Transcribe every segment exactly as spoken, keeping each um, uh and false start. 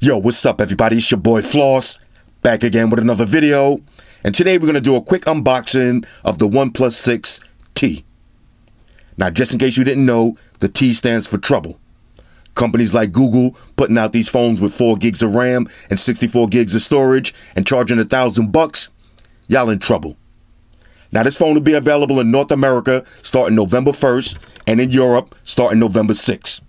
Yo, what's up everybody, it's your boy Floss, back again with another video, and today we're going to do a quick unboxing of the OnePlus six T. Now just in case you didn't know, the T stands for trouble. Companies like Google putting out these phones with four gigs of RAM and sixty-four gigs of storage and charging a thousand bucks, y'all in trouble. Now this phone will be available in North America starting November first and in Europe starting November sixth.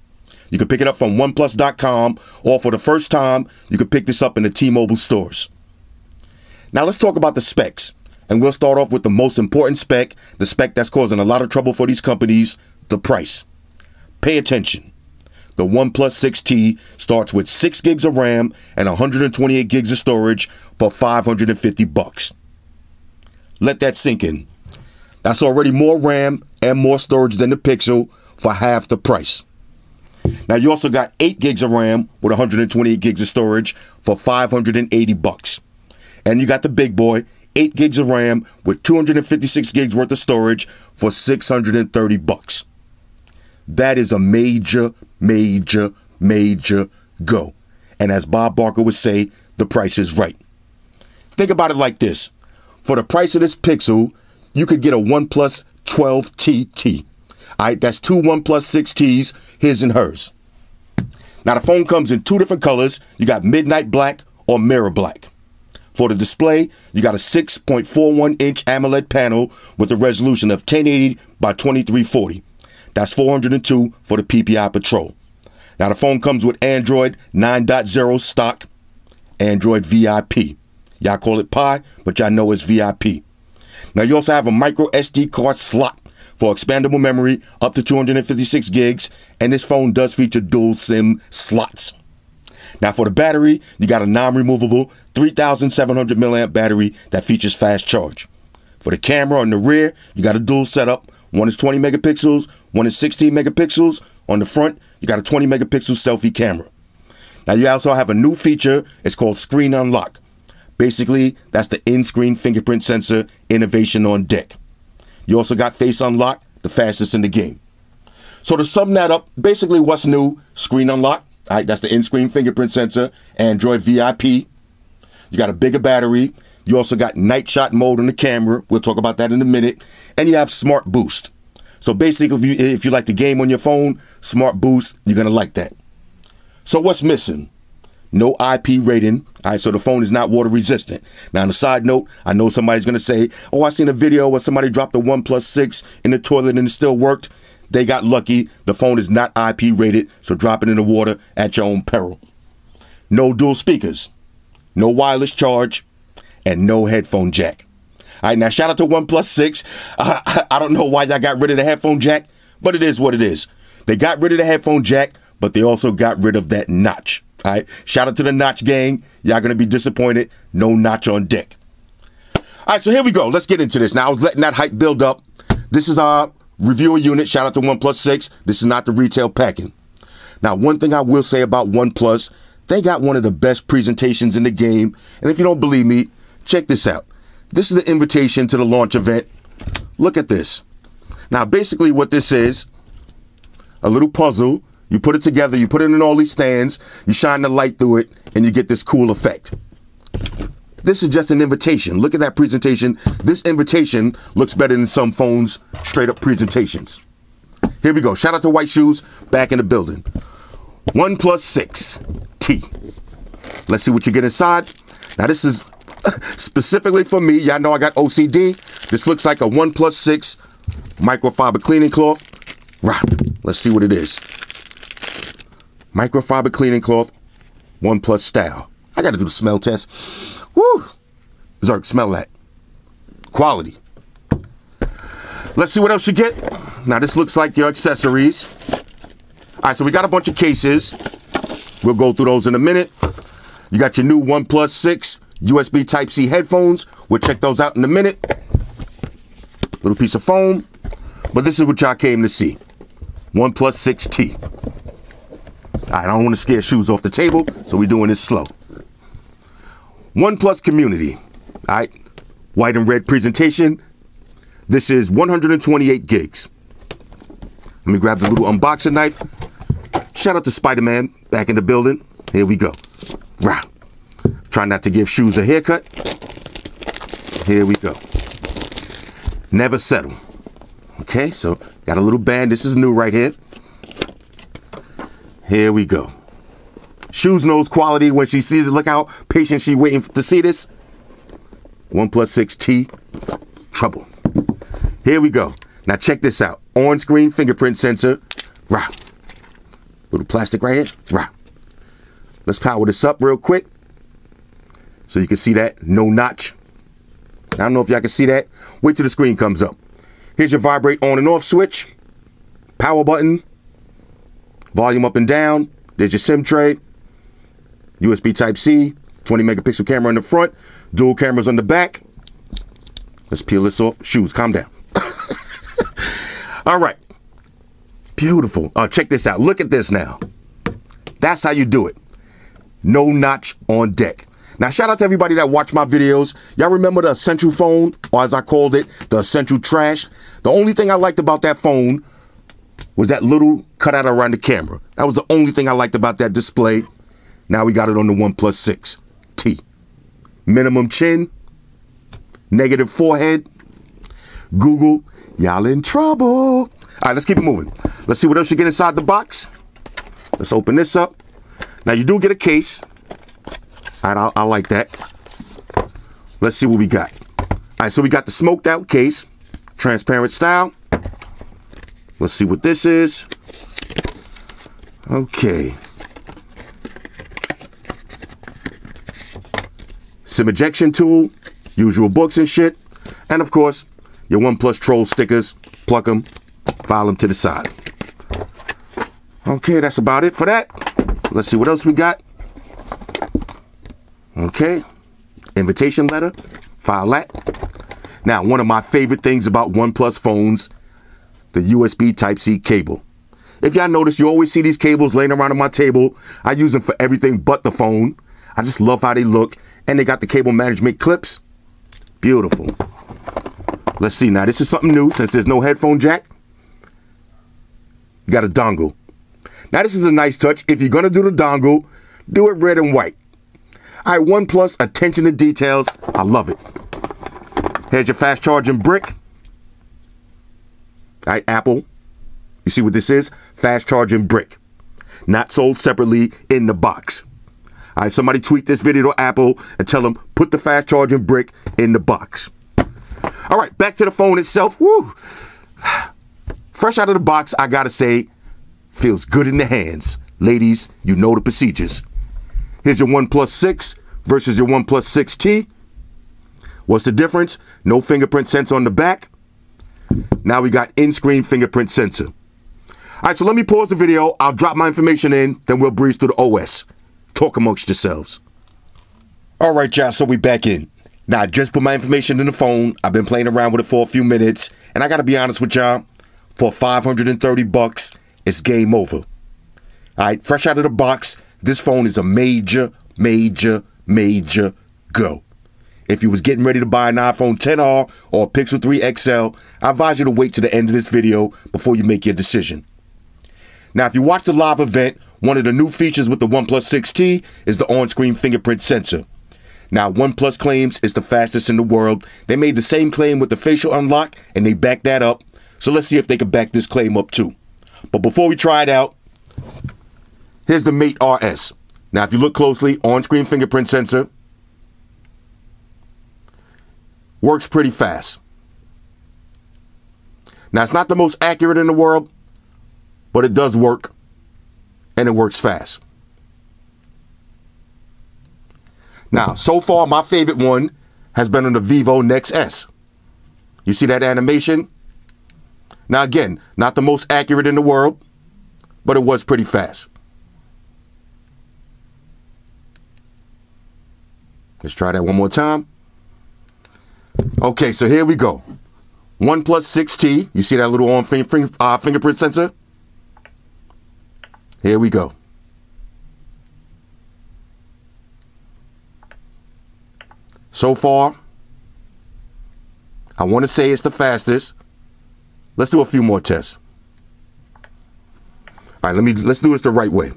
You can pick it up from OnePlus dot com, or for the first time, you can pick this up in the T-Mobile stores. Now let's talk about the specs, and we'll start off with the most important spec, the spec that's causing a lot of trouble for these companies, the price. Pay attention. The OnePlus six T starts with six gigs of RAM and one hundred twenty-eight gigs of storage for five hundred fifty bucks. Let that sink in. That's already more RAM and more storage than the Pixel for half the price. Now you also got eight gigs of RAM with one hundred twenty-eight gigs of storage for five hundred eighty bucks. And you got the big boy, eight gigs of RAM with two hundred fifty-six gigs worth of storage for six hundred thirty bucks. That is a major, major, major go. And as Bob Barker would say, the price is right. Think about it like this. For the price of this Pixel, you could get a OnePlus twelve T T. Alright, that's two OnePlus six Ts, his and hers. Now the phone comes in two different colors. You got midnight black or mirror black. For the display, you got a six point four one inch AMOLED panel with a resolution of ten eighty by twenty-three forty. That's four hundred two for the P P I Patrol. Now the phone comes with Android nine point oh stock, Android V I P. Y'all call it Pi, but y'all know it's V I P. Now you also have a micro S D card slot for expandable memory up to two hundred fifty-six gigs, and this phone does feature dual SIM slots. Now for the battery, you got a non-removable three thousand seven hundred milliamp hour battery that features fast charge. For the camera on the rear, you got a dual setup. One is twenty megapixels, one is sixteen megapixels. On the front, you got a twenty megapixel selfie camera. Now you also have a new feature, it's called Screen Unlock. Basically, that's the in-screen fingerprint sensor innovation on deck. You also got Face Unlock, the fastest in the game. So to sum that up, basically what's new, Screen Unlock, all right, that's the in-screen fingerprint sensor, Android V I P. You got a bigger battery. You also got night shot mode on the camera. We'll talk about that in a minute. And you have Smart Boost. So basically, if you, if you like the game on your phone, Smart Boost, you're going to like that. So what's missing? No I P rating, all right, so the phone is not water resistant. Now on a side note, I know somebody's gonna say, oh, I seen a video where somebody dropped the OnePlus six in the toilet and it still worked. They got lucky, the phone is not I P rated, so drop it in the water at your own peril. No dual speakers, no wireless charge, and no headphone jack. All right, now shout out to OnePlus six. I, I, I don't know why y'all got rid of the headphone jack, but it is what it is. They got rid of the headphone jack, but they also got rid of that notch. All right, shout out to the notch gang. Y'all gonna be disappointed. No notch on deck. All right, so here we go. Let's get into this. Now, I was letting that hype build up. This is our reviewer unit. Shout out to OnePlus six. This is not the retail packing. Now, one thing I will say about OnePlus, they got one of the best presentations in the game. And if you don't believe me, check this out. This is the invitation to the launch event. Look at this. Now, basically what this is, a little puzzle. You put it together, you put it in all these stands, you shine the light through it, and you get this cool effect. This is just an invitation. Look at that presentation. This invitation looks better than some phones' straight up presentations. Here we go. Shout out to White Shoes, back in the building. OnePlus six T. Let's see what you get inside. Now this is specifically for me. Y'all know I got O C D. This looks like a OnePlus six microfiber cleaning cloth. Rock. Let's see what it is. Microfiber cleaning cloth, OnePlus style. I gotta do the smell test. Woo! Zerk, smell that. Quality. Let's see what else you get. Now this looks like your accessories. All right, so we got a bunch of cases. We'll go through those in a minute. You got your new OnePlus six U S B Type-C headphones. We'll check those out in a minute. Little piece of foam. But this is what y'all came to see. OnePlus six T. Alright, I don't want to scare shoes off the table, so we're doing this slow. OnePlus Community. Alright, white and red presentation. This is one hundred twenty-eight gigs. Let me grab the little unboxing knife. Shout out to Spider-Man, back in the building. Here we go. Rah. Try not to give shoes a haircut. Here we go. Never settle. Okay, so got a little band. This is new right here. Here we go. Shoes knows quality when she sees it. Look how patient she waiting to see this. OnePlus six T, trouble. Here we go. Now check this out. On-screen fingerprint sensor. Rah. Little plastic right here. Rah. Let's power this up real quick so you can see that no notch. I don't know if y'all can see that. Wait till the screen comes up. Here's your vibrate on and off switch. Power button. Volume up and down. There's your SIM tray. U S B Type-C. twenty megapixel camera on the front. Dual cameras on the back. Let's peel this off. Shoes, calm down. All right. Beautiful. Uh, check this out. Look at this now. That's how you do it. No notch on deck. Now, shout out to everybody that watched my videos. Y'all remember the Essential phone, or as I called it, the Essential trash? The only thing I liked about that phone was that little cutout around the camera. That was the only thing I liked about that display. Now we got it on the OnePlus six T. Minimum chin, negative forehead. Google, y'all in trouble. All right, let's keep it moving. Let's see what else you get inside the box. Let's open this up. Now, you do get a case. All right, I, I like that. Let's see what we got. All right, so we got the smoked out case, transparent style. Let's see what this is. Okay. SIM ejection tool, usual books and shit. And of course, your OnePlus troll stickers. Pluck them, file them to the side. Okay, that's about it for that. Let's see what else we got. Okay, invitation letter, file that. Now, one of my favorite things about OnePlus phones, the U S B Type-C cable. If y'all notice, you always see these cables laying around on my table. I use them for everything but the phone. I just love how they look. And they got the cable management clips. Beautiful. Let's see, now this is something new since there's no headphone jack. You got a dongle. Now this is a nice touch. If you're gonna do the dongle, do it red and white. All right, OnePlus, attention to details. I love it. Here's your fast charging brick. All right, Apple. You see what this is? Fast charging brick. Not sold separately in the box. All right, somebody tweet this video to Apple and tell them, put the fast charging brick in the box. All right, back to the phone itself. Woo! Fresh out of the box, I gotta say, feels good in the hands. Ladies, you know the procedures. Here's your OnePlus six versus your OnePlus six T. What's the difference? No fingerprint sensor on the back. Now we got in-screen fingerprint sensor. All right, so let me pause the video. I'll drop my information in, then we'll breeze through the O S. Talk amongst yourselves. All right, y'all, so we back in. Now, I just put my information in the phone. I've been playing around with it for a few minutes, and I gotta be honest with y'all, for five hundred thirty bucks, it's game over. All right, fresh out of the box, this phone is a major, major, major go. If you was getting ready to buy an iPhone ten R or a Pixel three X L, I advise you to wait to the end of this video before you make your decision. Now, if you watch the live event, one of the new features with the OnePlus six T is the on-screen fingerprint sensor. Now, OnePlus claims it's the fastest in the world. They made the same claim with the facial unlock, and they backed that up. So let's see if they can back this claim up too. But before we try it out, here's the Mate R S. Now, if you look closely, on-screen fingerprint sensor. Works pretty fast. Now, it's not the most accurate in the world, but it does work, and it works fast. Now, so far, my favorite one has been on the Vivo Nex S. You see that animation? Now, again, not the most accurate in the world, but it was pretty fast. Let's try that one more time. Okay, so here we go. OnePlus six T, you see that little on finger, uh, fingerprint sensor? Here we go. So far, I want to say it's the fastest. Let's do a few more tests. All right, let me let's do this the right way.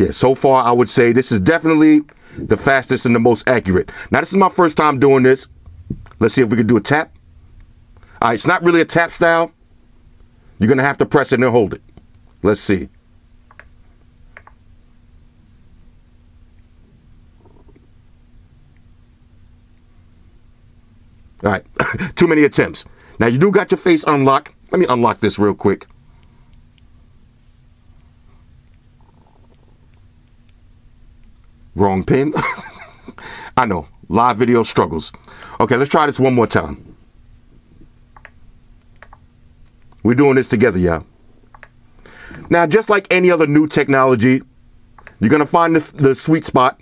yeah, so far I would say this is definitely the fastest and the most accurate. Now, this is my first time doing this. Let's see if we can do a tap. All right, it's not really a tap style. You're going to have to press it and hold it. Let's see. All right, too many attempts. Now, you do got your face unlocked. Let me unlock this real quick. Wrong pin. I know, live video struggles. Okay, let's try this one more time. We're doing this together, y'all. Now, just like any other new technology, you're gonna find the, the sweet spot.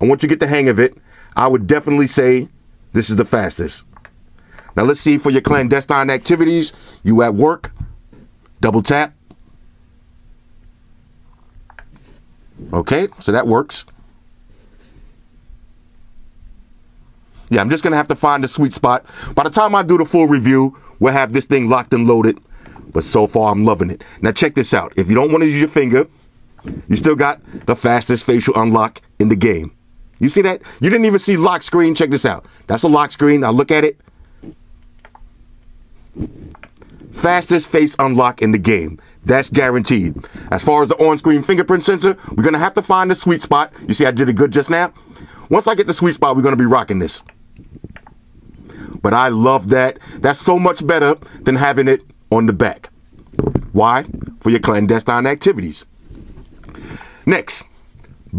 And once you get the hang of it, I would definitely say this is the fastest. Now, let's see for your clandestine activities. You at work, double tap. Okay, so that works. Yeah, I'm just gonna have to find the sweet spot. By the time I do the full review, we'll have this thing locked and loaded. But so far, I'm loving it. Now, check this out. If you don't want to use your finger, you still got the fastest facial unlock in the game. You see that? You didn't even see lock screen. Check this out. That's a lock screen. Now look at it. Fastest face unlock in the game. That's guaranteed. As far as the on-screen fingerprint sensor, we're going to have to find the sweet spot. You see I did it good just now? Once I get the sweet spot, we're going to be rocking this. But I love that. That's so much better than having it on the back. Why? For your clandestine activities. Next,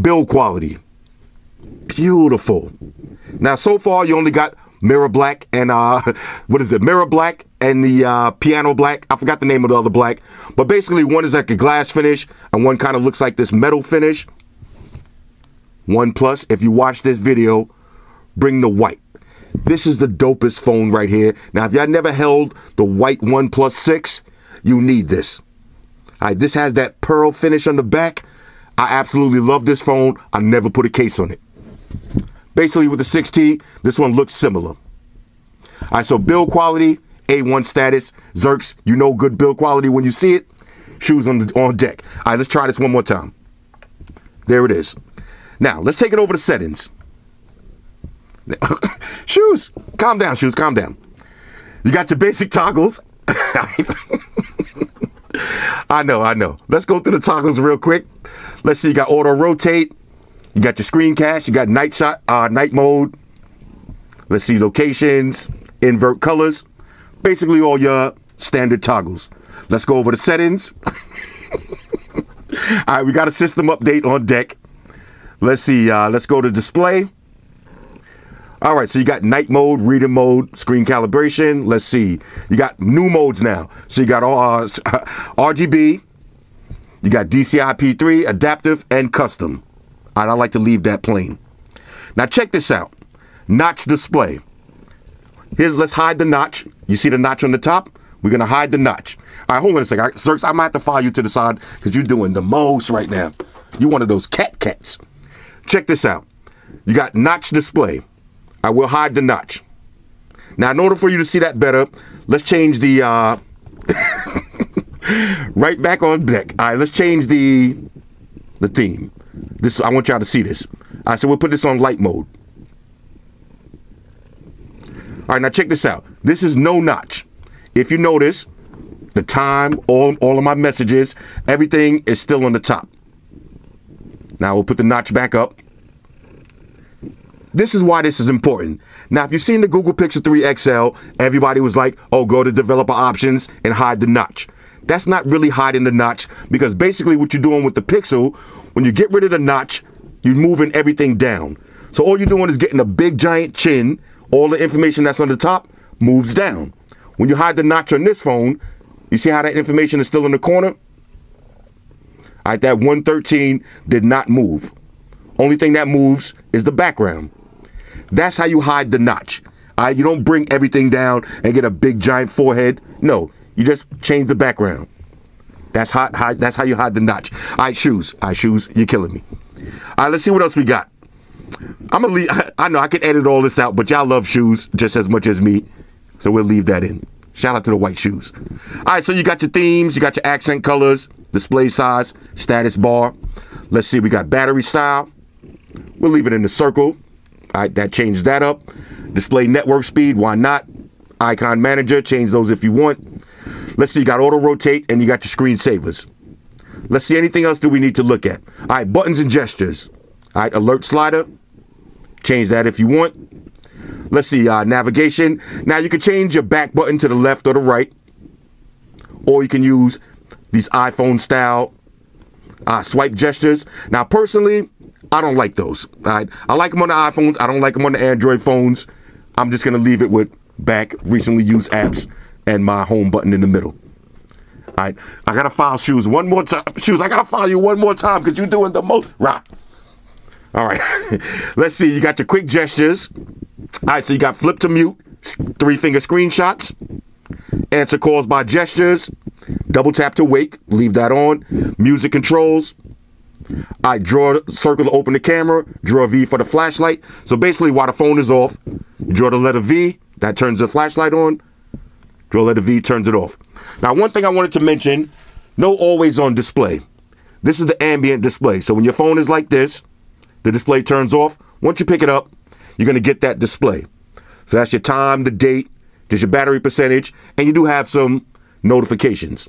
build quality. Beautiful. Now, so far, you only got mirror black and uh what is it mirror black and the uh piano black. I forgot the name of the other black, but basically one is like a glass finish and one kind of looks like this metal finish. OnePlus, if you watch this video, bring the white. This is the dopest phone right here. Now, if y'all never held the white OnePlus six, you need this. All right, this has that pearl finish on the back. I absolutely love this phone. I never put a case on it. Basically, with the six T, this one looks similar. All right, so build quality, A one status. Zerks, you know good build quality when you see it. Shoes on, the, on deck. All right, let's try this one more time. There it is. Now, let's take it over to settings. Shoes, calm down, shoes, calm down. You got your basic toggles. I know, I know. Let's go through the toggles real quick. Let's see, you got auto rotate. You got your screencast, you got night shot, uh, night mode. Let's see, locations, invert colors. Basically all your standard toggles. Let's go over the settings. All right, we got a system update on deck. Let's see, uh, let's go to display. All right, so you got night mode, reader mode, screen calibration. Let's see, you got new modes now. So you got all, uh, R G B, you got D C I P three, adaptive, and custom. I'd like to leave that plain. Now check this out. Notch display. Here's, let's hide the notch. You see the notch on the top? We're gonna hide the notch. All right, hold on a second. Zerks, I might have to file you to the side because you're doing the most right now. You're one of those cat cats. Check this out. You got notch display. I will hide the notch. Now, in order for you to see that better, let's change the, uh, right back on deck. All right, let's change the, the theme. This, I want y'all to see this. All right, so we'll put this on light mode. All right, now check this out. This is no notch. If you notice, the time, all, all of my messages, everything is still on the top. Now we'll put the notch back up. This is why this is important. Now, if you've seen the Google Pixel three X L, everybody was like, oh, go to developer options and hide the notch. That's not really hiding the notch, because basically what you're doing with the Pixel, when you get rid of the notch, you're moving everything down. So all you're doing is getting a big giant chin, all the information that's on the top moves down. When you hide the notch on this phone, you see how that information is still in the corner? All right, that one thirteen did not move. Only thing that moves is the background. That's how you hide the notch. All right, you don't bring everything down and get a big giant forehead, no. You just change the background. That's how, how, that's how you hide the notch. All right, shoes. All right, shoes, you're killing me. All right, let's see what else we got. I'm gonna leave, I know I could edit all this out, but y'all love shoes just as much as me, so we'll leave that in. Shout out to the white shoes. All right, so you got your themes, you got your accent colors, display size, status bar. Let's see, we got battery style. We'll leave it in the circle. All right, that changes that up. Display network speed, why not? Icon manager, change those if you want. Let's see, you got auto rotate and you got your screen savers. Let's see, anything else do we need to look at? All right, buttons and gestures. All right, alert slider. Change that if you want. Let's see, uh, navigation. Now you can change your back button to the left or the right. Or you can use these iPhone style uh, swipe gestures. Now personally, I don't like those. All right? I like them on the iPhones. I don't like them on the Android phones. I'm just going to leave it with back, recently used apps, and my home button in the middle. All right, I gotta file shoes one more time. Shoes, I gotta file you one more time because you're doing the most. Right. All right, let's see. You got your quick gestures. All right, so you got flip to mute, three finger screenshots, answer calls by gestures, double tap to wake. Leave that on. Music controls. All right, draw a circle to open the camera. Draw a V for the flashlight. So basically, while the phone is off, you draw the letter V. That turns the flashlight on. Draw letter V, turns it off. Now, one thing I wanted to mention, no always on display. This is the ambient display. So when your phone is like this, the display turns off. Once you pick it up, you're gonna get that display. So that's your time, the date, just your battery percentage, and you do have some notifications.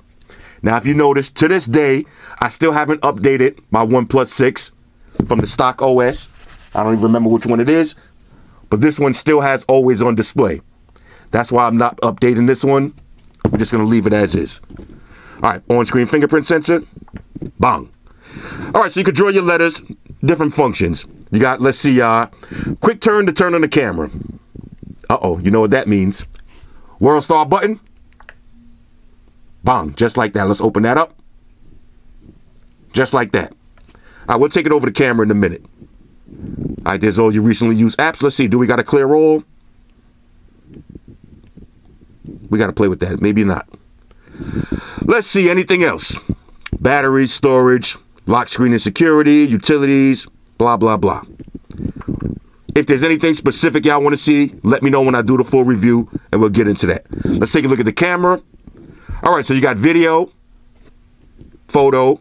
Now, if you notice, to this day, I still haven't updated my OnePlus six from the stock O S. I don't even remember which one it is, but this one still has always on display. That's why I'm not updating this one. We're just gonna leave it as is. All right, on-screen fingerprint sensor, bang. All right, so you can draw your letters, different functions. You got, let's see, uh, quick turn to turn on the camera. Uh-oh, you know what that means. World star button, bang, just like that. Let's open that up, just like that. All right, we'll take it over the camera in a minute. All right, there's all your recently used apps. Let's see, do we got a clear all? We got to play with that. Maybe not. Let's see, anything else. Battery, storage, lock screen and security, utilities, blah, blah, blah. If there's anything specific y'all want to see, let me know when I do the full review, and we'll get into that. Let's take a look at the camera. All right, so you got video, photo,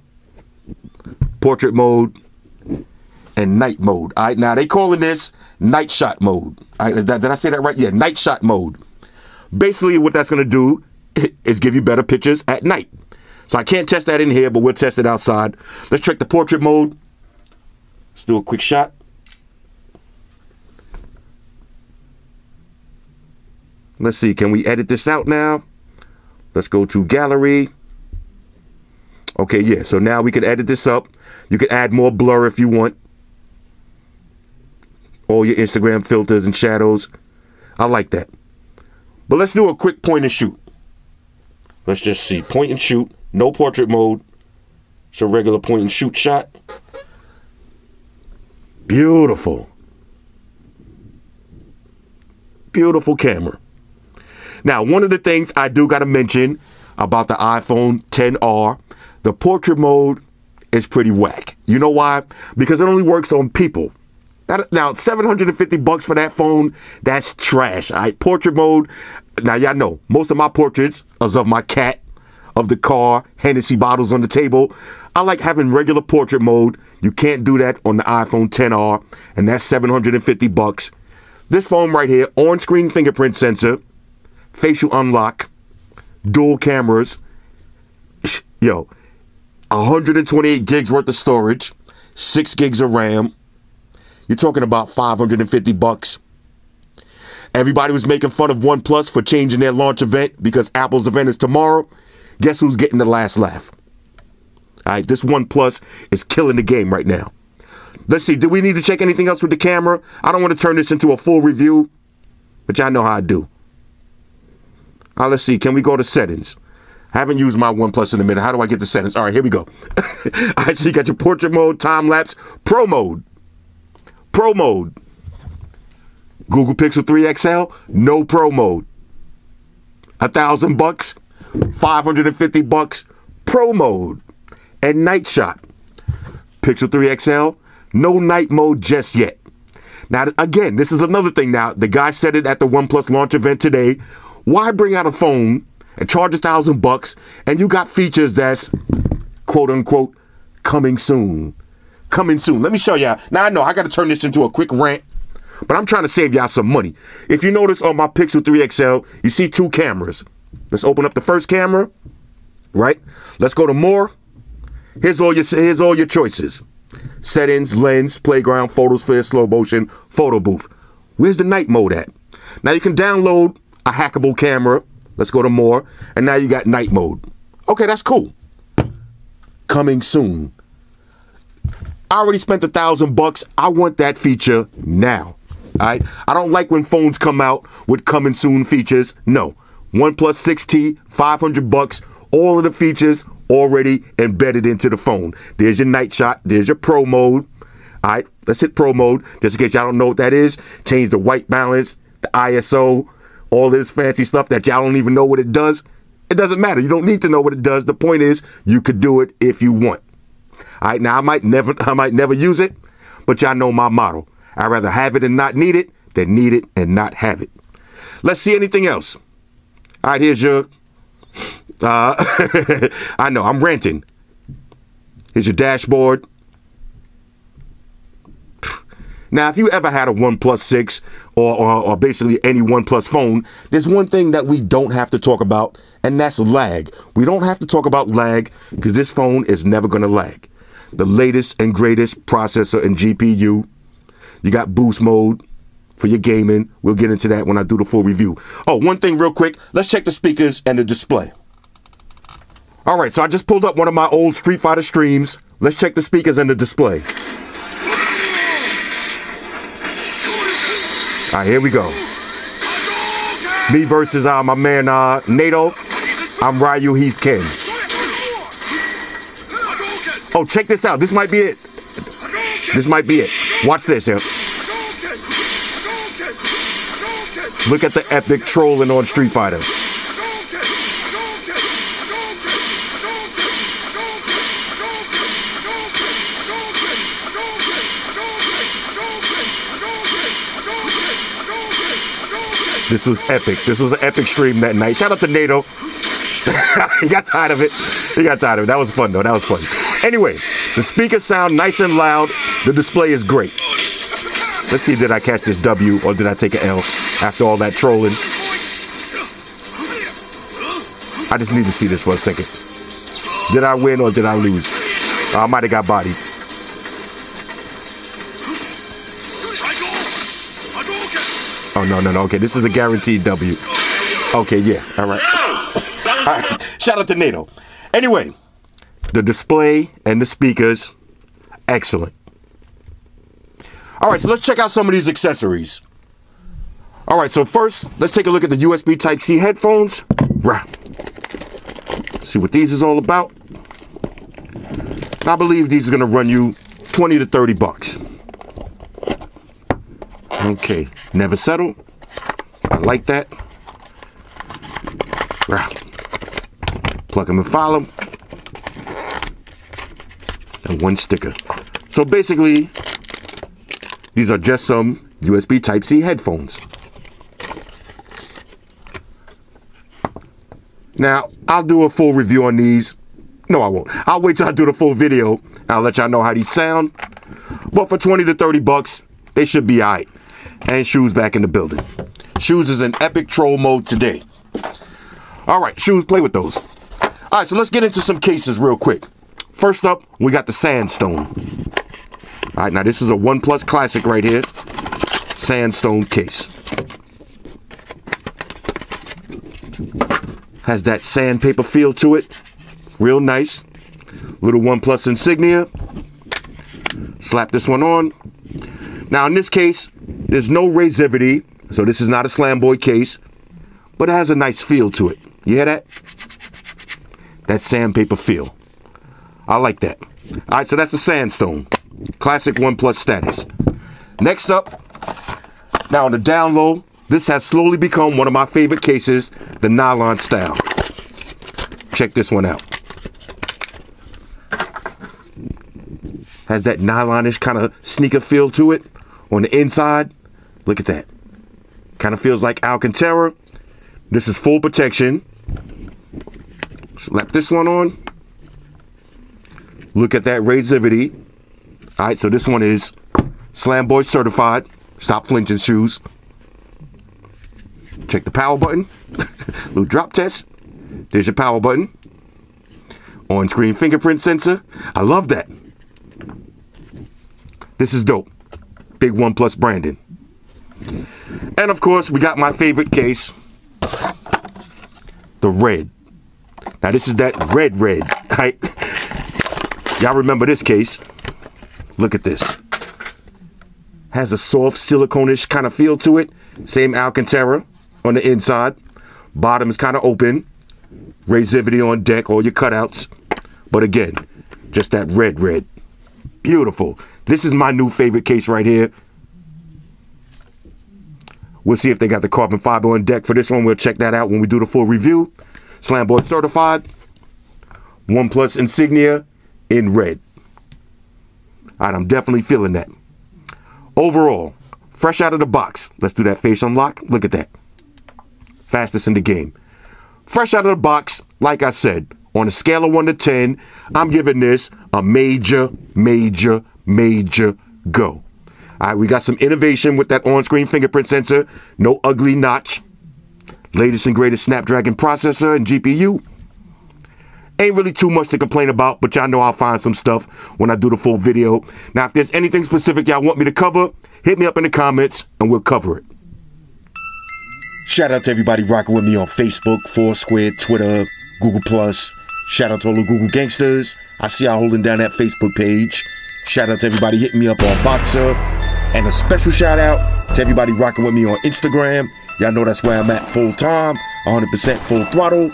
portrait mode, and night mode. All right, now they calling this night shot mode. All right, did I say that right? Yeah, night shot mode. Basically, what that's going to do is give you better pictures at night. So I can't test that in here, but we'll test it outside. Let's check the portrait mode. Let's do a quick shot. Let's see, can we edit this out now? Let's go to gallery. Okay, yeah, so now we can edit this up. You can add more blur if you want. All your Instagram filters and shadows. I like that. But let's do a quick point and shoot. Let's just see, point and shoot, no portrait mode. It's a regular point and shoot shot. Beautiful. Beautiful camera. Now, one of the things I do gotta mention about the iPhone ten R, the portrait mode is pretty whack. You know why? Because it only works on people. Now, seven hundred fifty bucks for that phone, that's trash. All right, portrait mode. Now, y'all know, most of my portraits is of my cat, of the car, Hennessy bottles on the table. I like having regular portrait mode. You can't do that on the iPhone ten R, and that's seven hundred fifty bucks. This phone right here, on-screen fingerprint sensor, facial unlock, dual cameras, yo, one hundred twenty-eight gigs worth of storage, six gigs of RAM. You're talking about five hundred fifty bucks. Everybody was making fun of OnePlus for changing their launch event because Apple's event is tomorrow. Guess who's getting the last laugh? All right, this OnePlus is killing the game right now. Let's see, do we need to check anything else with the camera? I don't want to turn this into a full review, but y'all know how I do. All right, let's see, can we go to settings? I haven't used my OnePlus in a minute. How do I get to settings? All right, here we go. All right, so you got your portrait mode, time lapse, pro mode. Pro mode. Google Pixel three X L, no pro mode. A thousand bucks, five hundred fifty bucks, pro mode, and night shot. Pixel three X L, no night mode just yet. Now, again, this is another thing now. The guy said it at the OnePlus launch event today. Why bring out a phone and charge a thousand bucks and you got features that's quote unquote coming soon? Coming soon. Let me show y'all. Now I know I gotta turn this into a quick rant, but I'm trying to save y'all some money. If you notice on my Pixel three X L, you see two cameras. Let's open up the first camera, right? Let's go to more. Here's all your, here's all your choices. Settings, lens, playground, photos, fair, slow motion, photo booth. Where's the night mode at? Now you can download a hackable camera. Let's go to more. And now you got night mode. Okay, that's cool. Coming soon. I already spent a thousand bucks. I want that feature now. All right. I don't like when phones come out with coming soon features. No. OnePlus six T, five hundred bucks. All of the features already embedded into the phone. There's your night shot. There's your pro mode. All right. Let's hit pro mode. Just in case y'all don't know what that is. Change the white balance, the I S O, all this fancy stuff that y'all don't even know what it does. It doesn't matter. You don't need to know what it does. The point is you could do it if you want. All right, now I might never I might never use it, but y'all know my motto. I'd rather have it and not need it than need it and not have it. Let's see anything else. All right, here's your, uh, I know, I'm ranting. Here's your dashboard. Now, if you ever had a OnePlus six or, or, or basically any OnePlus phone, there's one thing that we don't have to talk about, and that's lag. We don't have to talk about lag because this phone is never going to lag. The latest and greatest processor and G P U. You got boost mode for your gaming. We'll get into that when I do the full review. Oh, one thing real quick. Let's check the speakers and the display. All right, so I just pulled up one of my old Street Fighter streams. Let's check the speakers and the display. All right, here we go. Me versus uh, my man uh, NATO. I'm Ryu, he's Ken. Oh, check this out. This might be it. This might be it. Watch this here. Look at the epic trolling on Street Fighter. This was epic. This was an epic stream that night. Shout out to NATO. He got tired of it. He got tired of it. That was fun, though. That was fun. Anyway, the speakers sound nice and loud. The display is great. Let's see, did I catch this W or did I take an L after all that trolling? I just need to see this for a second. Did I win or did I lose? Oh, I might have got bodied. Oh, no, no, no. Okay, this is a guaranteed W. Okay, yeah. All right. All right. Shout out to NATO. Anyway, the display and the speakers, excellent. All right, so let's check out some of these accessories. All right, so first, let's take a look at the U S B Type-C headphones. Right. See what these is all about. I believe these are going to run you twenty to thirty bucks. Okay, never settle. I like that. Pluck them and follow. And one sticker. So basically, these are just some U S B Type-C headphones. Now, I'll do a full review on these. No, I won't. I'll wait till I do the full video. I'll let y'all know how these sound. But for twenty to thirty bucks, they should be all right. And Shoes back in the building. Shoes is in epic troll mode today. All right, Shoes, play with those. All right, so let's get into some cases real quick. First up, we got the Sandstone. All right, now this is a OnePlus classic right here. Sandstone case. Has that sandpaper feel to it. Real nice. Little OnePlus insignia. Slap this one on. Now, in this case, there's no razivity, so this is not a Slamboy case, but it has a nice feel to it. You hear that? That sandpaper feel. I like that. All right, so that's the Sandstone. Classic OnePlus status. Next up, now on the down low, this has slowly become one of my favorite cases, the nylon style. Check this one out. Has that nylon-ish kind of sneaker feel to it. On the inside, look at that. Kind of feels like Alcantara. This is full protection. Slap this one on. Look at that razivity. All right, so this one is Slam Boy certified. Stop flinching, shoes. Check the power button. Little drop test. There's your power button. On-screen fingerprint sensor. I love that. This is dope. Big OnePlus branding. And of course, we got my favorite case, the red. Now this is that red red, right? Y'all remember this case. Look at this. Has a soft silicone-ish kind of feel to it. Same Alcantara on the inside. Bottom is kind of open. Razivity on deck, all your cutouts. But again, just that red red. Beautiful. This is my new favorite case right here. We'll see if they got the carbon fiber on deck for this one. We'll check that out when we do the full review. Slam Board certified. OnePlus insignia in red. All right, I'm definitely feeling that. Overall, fresh out of the box. Let's do that face unlock. Look at that. Fastest in the game. Fresh out of the box, like I said, on a scale of one to ten, I'm giving this a major, major, major go. All right, we got some innovation with that on-screen fingerprint sensor. No ugly notch. Latest and greatest Snapdragon processor and G P U. Ain't really too much to complain about, but y'all know I'll find some stuff when I do the full video. Now, if there's anything specific y'all want me to cover, hit me up in the comments and we'll cover it. Shout out to everybody rocking with me on Facebook, Foursquare, Twitter, Google Plus. Shout out to all the Google gangsters. I see y'all holding down that Facebook page. Shout out to everybody hitting me up on Voxer. And a special shout out to everybody rocking with me on Instagram. Y'all know that's where I'm at full time, one hundred percent full throttle.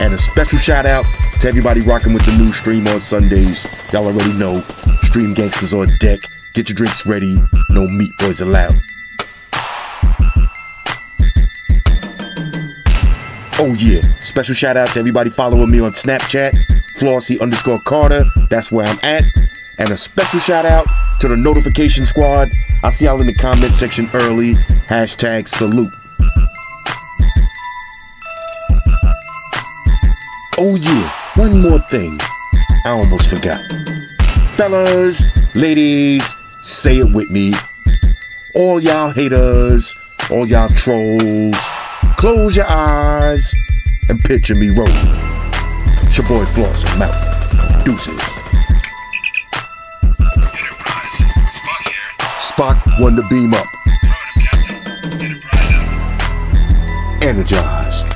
And a special shout out to everybody rocking with the new stream on Sundays. Y'all already know, Stream Gangsters on deck. Get your drinks ready, no meat boys allowed. Oh yeah, special shout out to everybody following me on Snapchat, Flossy underscore Carter, that's where I'm at. And a special shout out to the notification squad. I see y'all in the comment section early. Hashtag salute. Oh yeah, one more thing. I almost forgot. Fellas, ladies, say it with me. All y'all haters, all y'all trolls, close your eyes and picture me rolling. It's your boy Floss, I'm out. Deuces. Spock won the beam up. Energize.